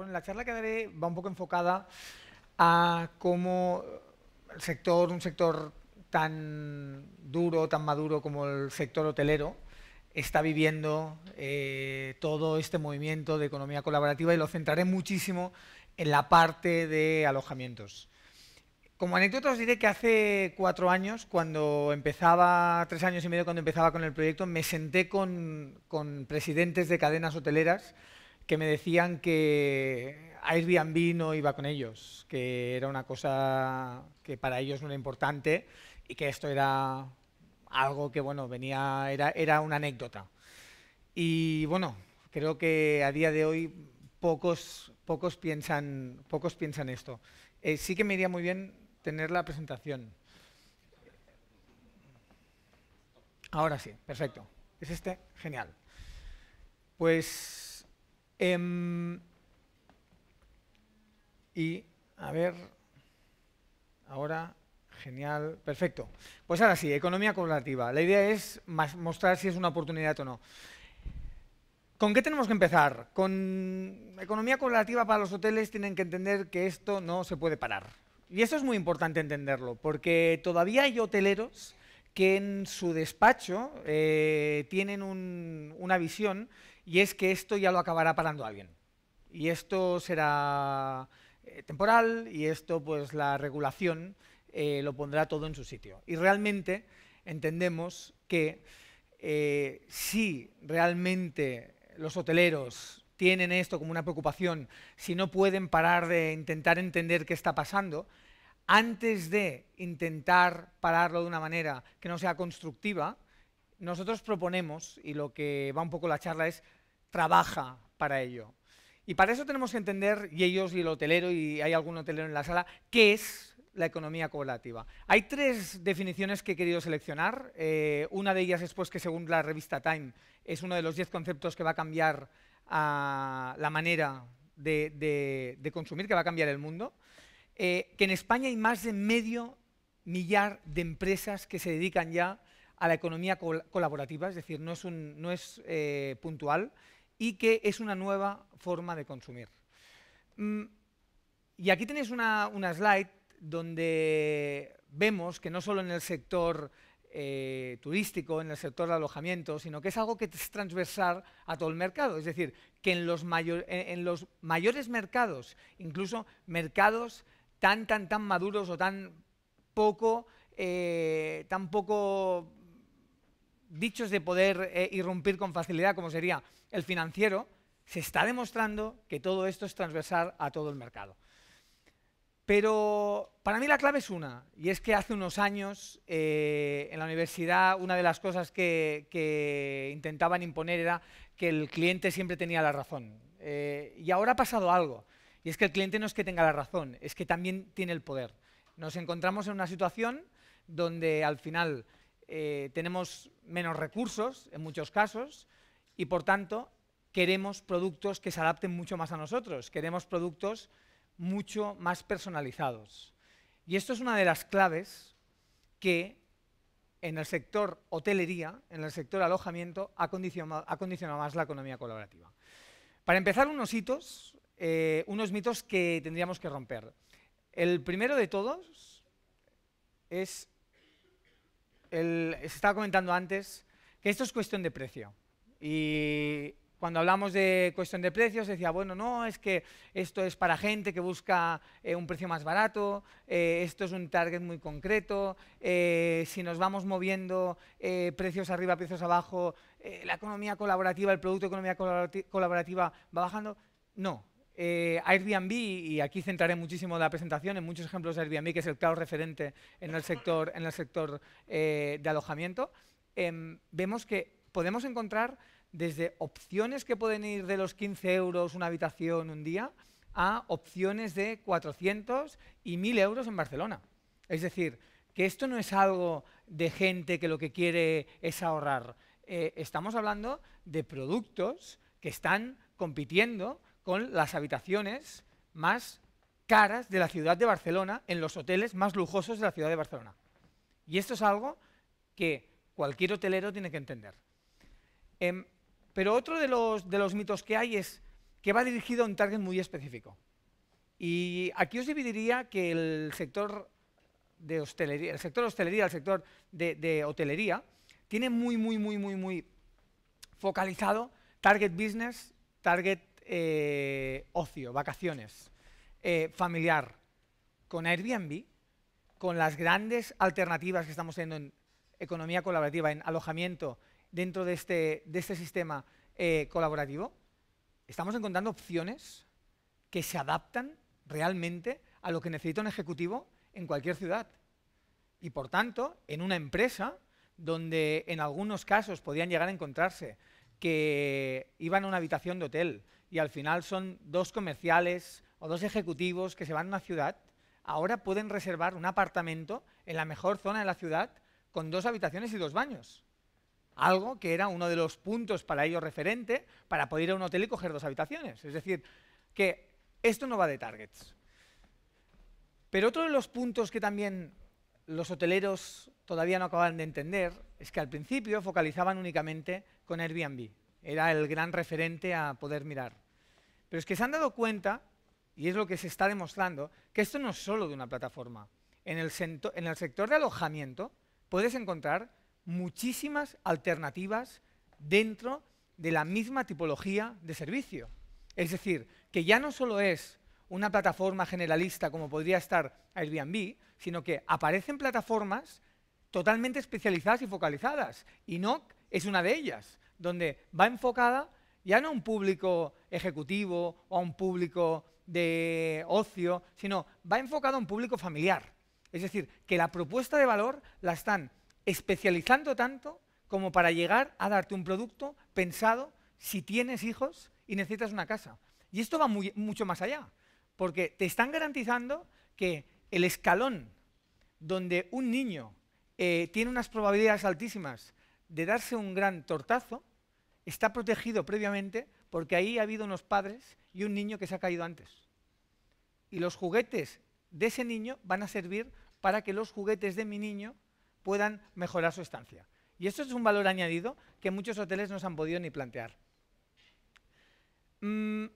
Bueno, la charla que daré va un poco enfocada a cómo el sector, un sector tan duro, tan maduro como el sector hotelero, está viviendo todo este movimiento de economía colaborativa, y lo centraré muchísimo en la parte de alojamientos. Como anécdota os diré que hace 4 años, cuando empezaba, 3 años y medio cuando empezaba con el proyecto, me senté con presidentes de cadenas hoteleras que me decían que Airbnb no iba con ellos, que era una cosa que para ellos no era importante y que esto era algo que, bueno, venía, era una anécdota. Y bueno, creo que a día de hoy pocos piensan esto. Sí que me iría muy bien tener la presentación. Ahora sí, perfecto. ¿Es este? Genial. Pues, y a ver, ahora... Genial, perfecto. Pues ahora sí, economía colaborativa. La idea es mostrar si es una oportunidad o no. ¿Con qué tenemos que empezar? Con economía colaborativa para los hoteles tienen que entender que esto no se puede parar. Y esto es muy importante entenderlo, porque todavía hay hoteleros que en su despacho tienen una visión, y es que esto ya lo acabará parando alguien. Y esto será temporal, y esto, pues, la regulación lo pondrá todo en su sitio. Y realmente entendemos que si realmente los hoteleros tienen esto como una preocupación, si no pueden parar de intentar entender qué está pasando, antes de intentar pararlo de una manera que no sea constructiva, nosotros proponemos, y lo que va un poco la charla es, trabaja para ello. Y para eso tenemos que entender, y ellos y el hotelero, y hay algún hotelero en la sala, qué es la economía colaborativa. Hay 3 definiciones que he querido seleccionar. Una de ellas es, pues, que según la revista Time es uno de los 10 conceptos que va a cambiar la manera de consumir, que va a cambiar el mundo. Que en España hay más de medio millar de empresas que se dedican ya a la economía colaborativa, es decir, no es puntual, y que es una nueva forma de consumir. Y aquí tenéis una slide donde vemos que no solo en el sector turístico, en el sector de alojamiento, sino que es algo que es transversal a todo el mercado. Es decir, que en los mayores mercados, incluso mercados tan maduros o tan poco dichos de poder irrumpir con facilidad, como sería el financiero, se está demostrando que todo esto es transversal a todo el mercado. Pero para mí la clave es una, y es que hace unos años en la universidad una de las cosas que intentaban imponer era que el cliente siempre tenía la razón. Y ahora ha pasado algo, y es que el cliente no es que tenga la razón, es que también tiene el poder. Nos encontramos en una situación donde al final tenemos menos recursos en muchos casos, y por tanto queremos productos que se adapten mucho más a nosotros, queremos productos mucho más personalizados. Y esto es una de las claves que en el sector hotelería, en el sector alojamiento, ha condicionado más la economía colaborativa. Para empezar, unos hitos, unos mitos que tendríamos que romper. El primero de todos es, se estaba comentando antes, que esto es cuestión de precio. Y cuando hablamos de cuestión de precios, decía, bueno, no, es que esto es para gente que busca un precio más barato, esto es un target muy concreto, si nos vamos moviendo precios arriba, precios abajo, la economía colaborativa, el producto de economía colaborativa va bajando. No, Airbnb, y aquí centraré muchísimo la presentación en muchos ejemplos de Airbnb, que es el claro referente en el sector de alojamiento, vemos que podemos encontrar desde opciones que pueden ir de los 15 euros una habitación un día a opciones de 400 y 1.000 euros en Barcelona. Es decir, que esto no es algo de gente que lo que quiere es ahorrar. Estamos hablando de productos que están compitiendo con las habitaciones más caras de la ciudad de Barcelona en los hoteles más lujosos de la ciudad de Barcelona. Y esto es algo que cualquier hotelero tiene que entender. Pero otro de los mitos que hay es que va dirigido a un target muy específico. Y aquí os dividiría que el sector de hostelería, el sector de hotelería, tiene muy focalizado target business, target ocio, vacaciones, familiar, con Airbnb, con las grandes alternativas que estamos teniendo en economía colaborativa, en alojamiento dentro de este sistema colaborativo, estamos encontrando opciones que se adaptan realmente a lo que necesita un ejecutivo en cualquier ciudad. Y por tanto, en una empresa donde en algunos casos podían llegar a encontrarse que iban a una habitación de hotel y al final son dos comerciales o dos ejecutivos que se van a una ciudad, ahora pueden reservar un apartamento en la mejor zona de la ciudad con 2 habitaciones y 2 baños. Algo que era uno de los puntos para ellos referente para poder ir a un hotel y coger 2 habitaciones. Es decir, que esto no va de targets. Pero otro de los puntos que también los hoteleros todavía no acaban de entender es que al principio focalizaban únicamente con Airbnb. Era el gran referente a poder mirar. Pero es que se han dado cuenta, y es lo que se está demostrando, que esto no es solo de una plataforma. En el sector de alojamiento puedes encontrar muchísimas alternativas dentro de la misma tipología de servicio. Es decir, que ya no solo es una plataforma generalista como podría estar Airbnb, sino que aparecen plataformas totalmente especializadas y focalizadas. Y NOC es una de ellas, donde va enfocada ya no a un público ejecutivo o a un público de ocio, sino va enfocada a un público familiar. Es decir, que la propuesta de valor la están especializando tanto como para llegar a darte un producto pensado si tienes hijos y necesitas una casa. Y esto va mucho más allá, porque te están garantizando que el escalón donde un niño tiene unas probabilidades altísimas de darse un gran tortazo, está protegido previamente porque ahí ha habido unos padres y un niño que se ha caído antes. Y los juguetes de ese niño van a servir para que los juguetes de mi niño puedan mejorar su estancia. Y esto es un valor añadido que muchos hoteles no se han podido ni plantear. Una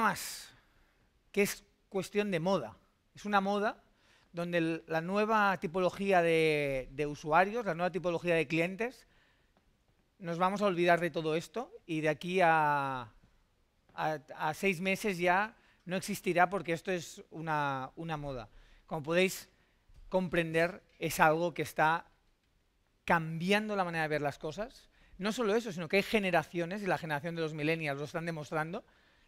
más, que es cuestión de moda. Es una moda donde la nueva tipología de usuarios, la nueva tipología de clientes, nos vamos a olvidar de todo esto y de aquí a 6 meses ya no existirá porque esto es una moda. Como podéis comprender, es algo que está cambiando la manera de ver las cosas. No solo eso, sino que hay generaciones, y la generación de los millennials lo están demostrando,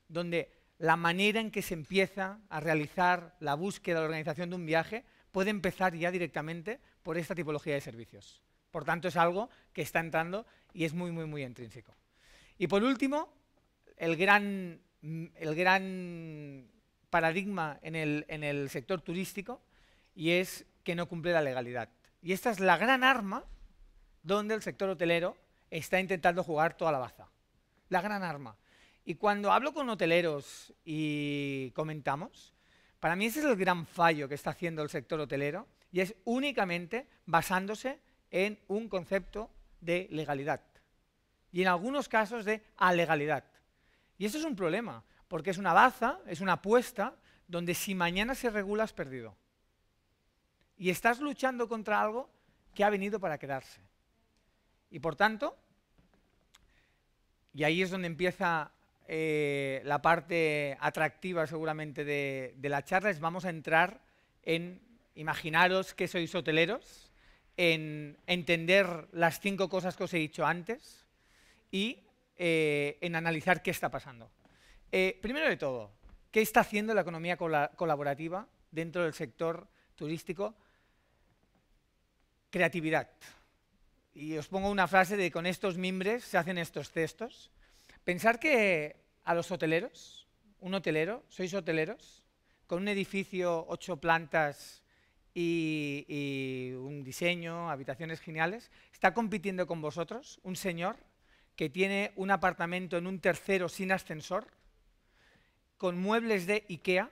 donde la manera en que se empieza a realizar la búsqueda, la organización de un viaje, puede empezar ya directamente por esta tipología de servicios. Por tanto, es algo que está entrando y es muy intrínseco. Y por último, el gran paradigma en el sector turístico, y es que no cumple la legalidad. Y esta es la gran arma donde el sector hotelero está intentando jugar toda la baza. La gran arma. Y cuando hablo con hoteleros y comentamos, para mí ese es el gran fallo que está haciendo el sector hotelero y es únicamente basándose en un concepto de legalidad y en algunos casos de alegalidad. Y eso es un problema, porque es una baza, es una apuesta donde si mañana se regula has perdido. Y estás luchando contra algo que ha venido para quedarse. Y por tanto, y ahí es donde empieza la parte atractiva seguramente de la charla, es vamos a entrar en, imaginaros que sois hoteleros, en entender las 5 cosas que os he dicho antes y en analizar qué está pasando. Primero de todo, ¿qué está haciendo la economía colaborativa dentro del sector turístico? Creatividad. Y os pongo una frase de con estos mimbres se hacen estos cestos. Pensar que a los hoteleros, un hotelero, sois hoteleros, con un edificio, 8 plantas y un diseño, habitaciones geniales, está compitiendo con vosotros un señor que tiene un apartamento en un tercero sin ascensor, con muebles de IKEA.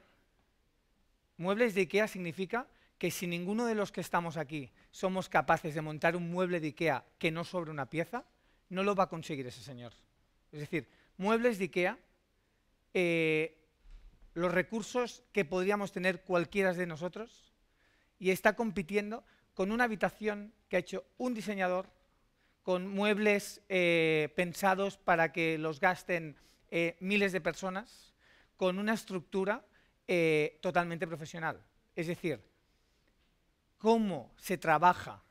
Muebles de IKEA significa que si ninguno de los que estamos aquí somos capaces de montar un mueble de IKEA que no sobre una pieza, no lo va a conseguir ese señor. Es decir, muebles de IKEA, los recursos que podríamos tener cualquiera de nosotros, y está compitiendo con una habitación que ha hecho un diseñador, con muebles pensados para que los gasten miles de personas, con una estructura totalmente profesional. Es decir, cómo se trabaja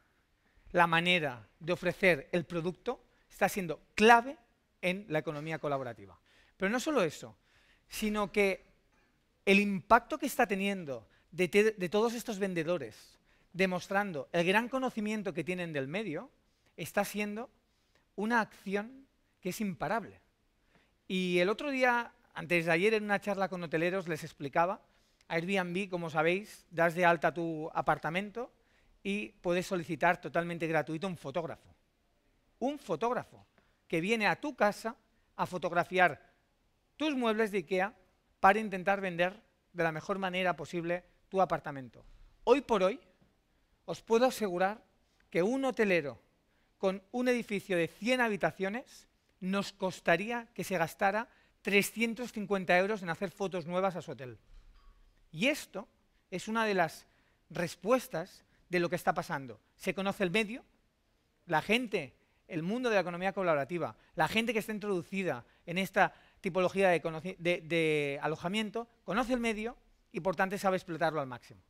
la manera de ofrecer el producto está siendo clave en la economía colaborativa. Pero no solo eso, sino que el impacto que está teniendo de todos estos vendedores, demostrando el gran conocimiento que tienen del medio, está siendo una acción que es imparable. Y el otro día, antes de ayer, en una charla con hoteleros, les explicaba, Airbnb, como sabéis, das de alta tu apartamento y puedes solicitar totalmente gratuito un fotógrafo. Un fotógrafo que viene a tu casa a fotografiar tus muebles de IKEA para intentar vender de la mejor manera posible tu apartamento. Hoy por hoy, os puedo asegurar que un hotelero con un edificio de 100 habitaciones nos costaría que se gastara 350 euros en hacer fotos nuevas a su hotel. Y esto es una de las respuestas de lo que está pasando. Se conoce el medio, la gente, el mundo de la economía colaborativa, la gente que está introducida en esta tipología de alojamiento, conoce el medio y por tanto sabe explotarlo al máximo.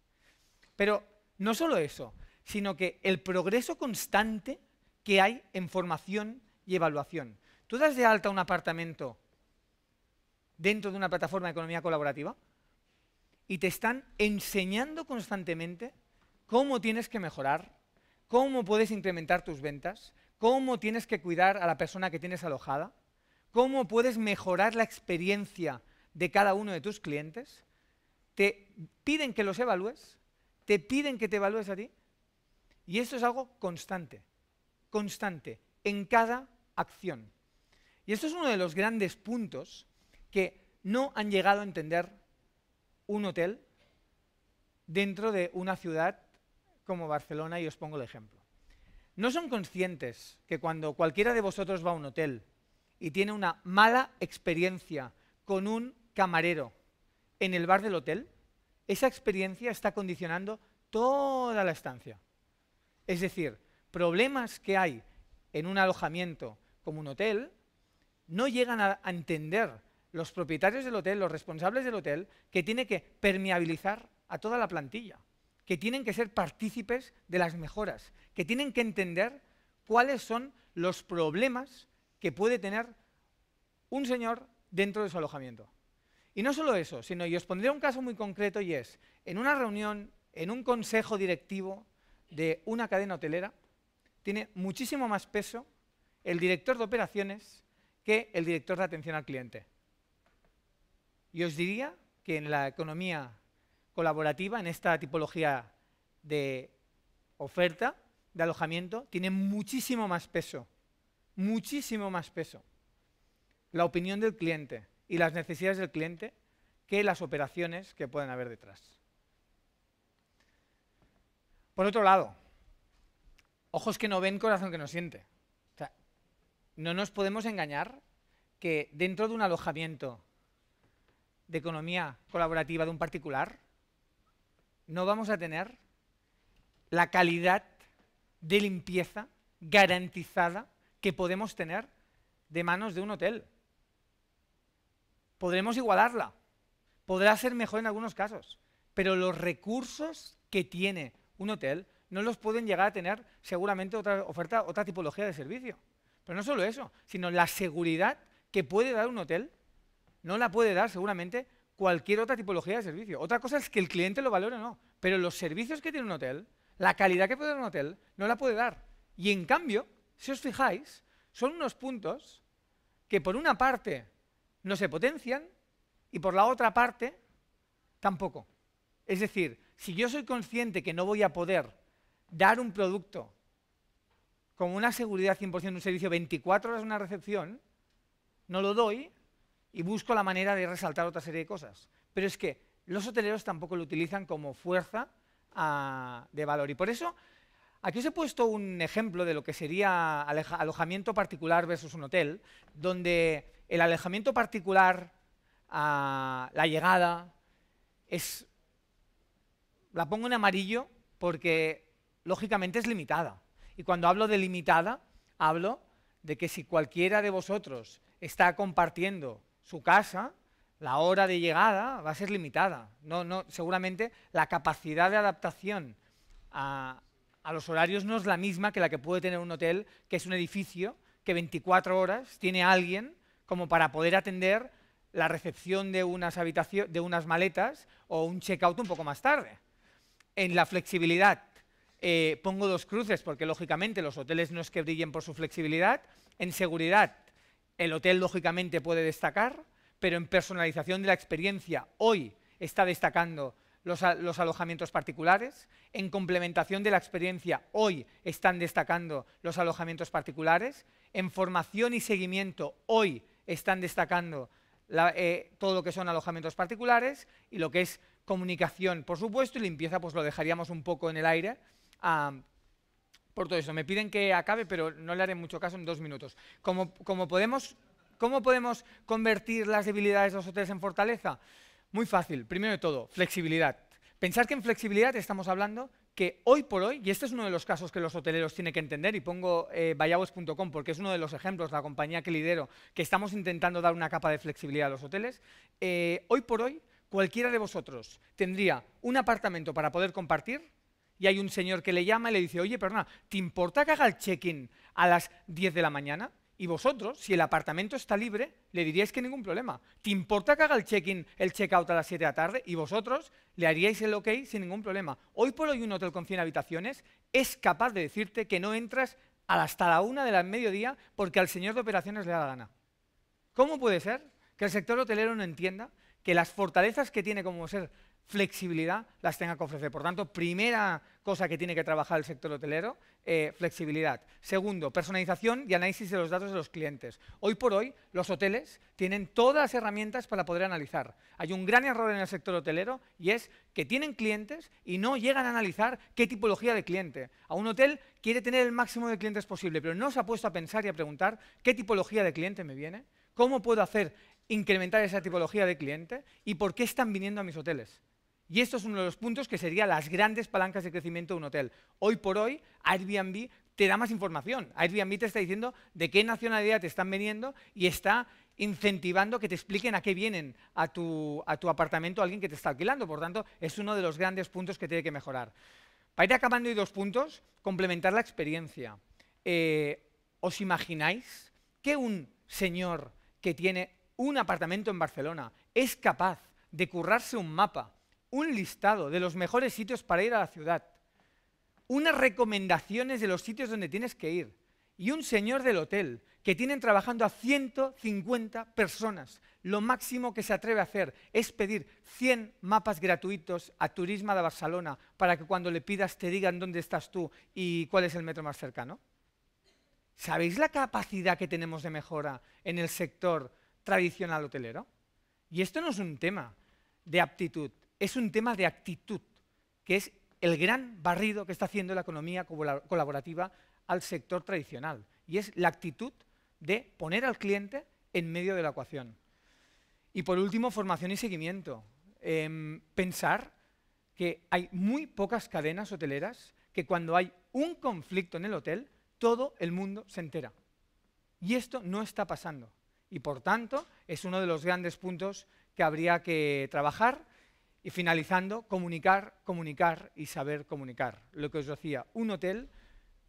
Pero no solo eso, sino que el progreso constante que hay en formación y evaluación. ¿Tú das de alta un apartamento dentro de una plataforma de economía colaborativa? Y te están enseñando constantemente cómo tienes que mejorar, cómo puedes incrementar tus ventas, cómo tienes que cuidar a la persona que tienes alojada, cómo puedes mejorar la experiencia de cada uno de tus clientes. Te piden que los evalúes, te piden que te evalúes a ti, y esto es algo constante, constante, en cada acción. Y esto es uno de los grandes puntos que no han llegado a entender un hotel dentro de una ciudad como Barcelona, y os pongo el ejemplo. No son conscientes que cuando cualquiera de vosotros va a un hotel y tiene una mala experiencia con un camarero en el bar del hotel, esa experiencia está condicionando toda la estancia. Es decir, problemas que hay en un alojamiento como un hotel no llegan a entender los propietarios del hotel, los responsables del hotel, que tiene que permeabilizar a toda la plantilla, que tienen que ser partícipes de las mejoras, que tienen que entender cuáles son los problemas que puede tener un señor dentro de su alojamiento. Y no solo eso, sino, y os pondré un caso muy concreto, y es, en una reunión, en un consejo directivo de una cadena hotelera, tiene muchísimo más peso el director de operaciones que el director de atención al cliente. Y os diría que en la economía colaborativa, en esta tipología de oferta, de alojamiento, tiene muchísimo más peso, muchísimo más peso la opinión del cliente y las necesidades del cliente que las operaciones que puedan haber detrás. Por otro lado, ojos que no ven, corazón que no siente. O sea, no nos podemos engañar que dentro de un alojamiento de economía colaborativa de un particular, no vamos a tener la calidad de limpieza garantizada que podemos tener de manos de un hotel. Podremos igualarla, podrá ser mejor en algunos casos, pero los recursos que tiene un hotel no los pueden llegar a tener seguramente otra oferta, otra tipología de servicio. Pero no solo eso, sino la seguridad que puede dar un hotel no la puede dar seguramente cualquier otra tipología de servicio. Otra cosa es que el cliente lo valore o no, pero los servicios que tiene un hotel, la calidad que puede dar un hotel, no la puede dar. Y en cambio, si os fijáis, son unos puntos que por una parte no se potencian y por la otra parte tampoco. Es decir, si yo soy consciente que no voy a poder dar un producto como una seguridad 100% de un servicio 24 horas en una recepción, no lo doy y busco la manera de resaltar otra serie de cosas. Pero es que los hoteleros tampoco lo utilizan como fuerza de valor. Y por eso Aquí os he puesto un ejemplo de lo que sería alojamiento particular versus un hotel, donde el alojamiento particular, la llegada, es, la pongo en amarillo porque lógicamente es limitada. Y cuando hablo de limitada, hablo de que si cualquiera de vosotros está compartiendo su casa, la hora de llegada va a ser limitada. No, seguramente la capacidad de adaptación a los horarios no es la misma que la que puede tener un hotel, que es un edificio que 24 horas tiene alguien como para poder atender la recepción de unas maletas o un check-out un poco más tarde. En la flexibilidad pongo dos cruces porque, lógicamente, los hoteles no es que brillen por su flexibilidad. En seguridad, el hotel, lógicamente, puede destacar, pero en personalización de la experiencia, hoy está destacando los alojamientos particulares. En complementación de la experiencia, hoy están destacando los alojamientos particulares. En formación y seguimiento, hoy están destacando todo lo que son alojamientos particulares. Y lo que es comunicación, por supuesto, y limpieza, pues lo dejaríamos un poco en el aire. Por todo eso, me piden que acabe, pero no le haré mucho caso en 2 minutos. ¿Cómo podemos convertir las debilidades de los hoteles en fortaleza? Muy fácil. Primero de todo, flexibilidad. Pensar que en flexibilidad estamos hablando que hoy por hoy, y este es uno de los casos que los hoteleros tienen que entender, y pongo vallavos.com porque es uno de los ejemplos, la compañía que lidero, que estamos intentando dar una capa de flexibilidad a los hoteles. Hoy por hoy, cualquiera de vosotros tendría un apartamento para poder compartir y hay un señor que le llama y le dice, oye, perdona, ¿te importa que haga el check-in a las 10 de la mañana? Y vosotros, si el apartamento está libre, le diríais que ningún problema. ¿Te importa que haga el check-in, el check-out a las 7 de la tarde? Y vosotros le haríais el ok sin ningún problema. Hoy por hoy un hotel con 100 habitaciones es capaz de decirte que no entras hasta la 1 de la mediodía porque al señor de operaciones le da la gana. ¿Cómo puede ser que el sector hotelero no entienda que las fortalezas que tiene como ser flexibilidad las tenga que ofrecer? Por tanto, primera cosa que tiene que trabajar el sector hotelero, flexibilidad. Segundo, personalización y análisis de los datos de los clientes. Hoy por hoy, los hoteles tienen todas las herramientas para poder analizar. Hay un gran error en el sector hotelero y es que tienen clientes y no llegan a analizar qué tipología de cliente. A un hotel quiere tener el máximo de clientes posible, pero no se ha puesto a pensar y a preguntar qué tipología de cliente me viene, cómo puedo hacer incrementar esa tipología de cliente y por qué están viniendo a mis hoteles. Y esto es uno de los puntos que serían las grandes palancas de crecimiento de un hotel. Hoy por hoy, Airbnb te da más información. Airbnb te está diciendo de qué nacionalidad te están viniendo y está incentivando que te expliquen a qué vienen a tu apartamento alguien que te está alquilando. Por tanto, es uno de los grandes puntos que tiene que mejorar. Para ir acabando, hay 2 puntos. Complementar la experiencia. ¿Os imagináis que un señor que tiene un apartamento en Barcelona es capaz de currarse un mapa, un listado de los mejores sitios para ir a la ciudad, unas recomendaciones de los sitios donde tienes que ir y un señor del hotel que tienen trabajando a 150 personas? Lo máximo que se atreve a hacer es pedir 100 mapas gratuitos a Turisme de Barcelona para que cuando le pidas te digan dónde estás tú y cuál es el metro más cercano. ¿Sabéis la capacidad que tenemos de mejora en el sector tradicional hotelero? Y esto no es un tema de aptitud. Es un tema de actitud, que es el gran barrido que está haciendo la economía colaborativa al sector tradicional. Y es la actitud de poner al cliente en medio de la ecuación. Y por último, formación y seguimiento. Pensar que hay muy pocas cadenas hoteleras que cuando hay un conflicto en el hotel, todo el mundo se entera. Y esto no está pasando. Y por tanto, es uno de los grandes puntos que habría que trabajar. Y finalizando, comunicar, comunicar y saber comunicar. Lo que os decía, un hotel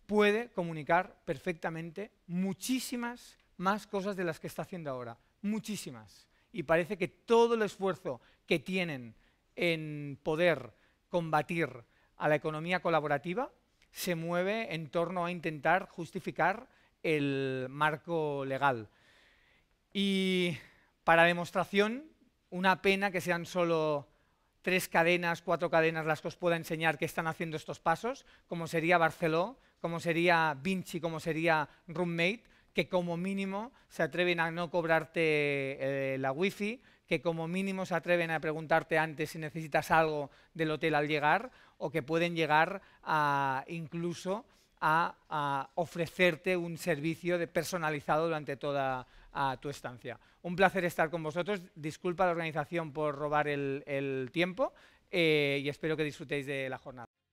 puede comunicar perfectamente muchísimas más cosas de las que está haciendo ahora. Muchísimas. Y parece que todo el esfuerzo que tienen en poder combatir a la economía colaborativa se mueve en torno a intentar justificar el marco legal. Y para demostración, una pena que sean solo 3 cadenas, 4 cadenas las que os pueda enseñar que están haciendo estos pasos, como sería Barceló, como sería Vinci, como sería Roommate, que como mínimo se atreven a no cobrarte la wifi, que como mínimo se atreven a preguntarte antes si necesitas algo del hotel al llegar, o que pueden llegar a, incluso a ofrecerte un servicio personalizado durante toda tu estancia. Un placer estar con vosotros. Disculpa a la organización por robar el tiempo y espero que disfrutéis de la jornada.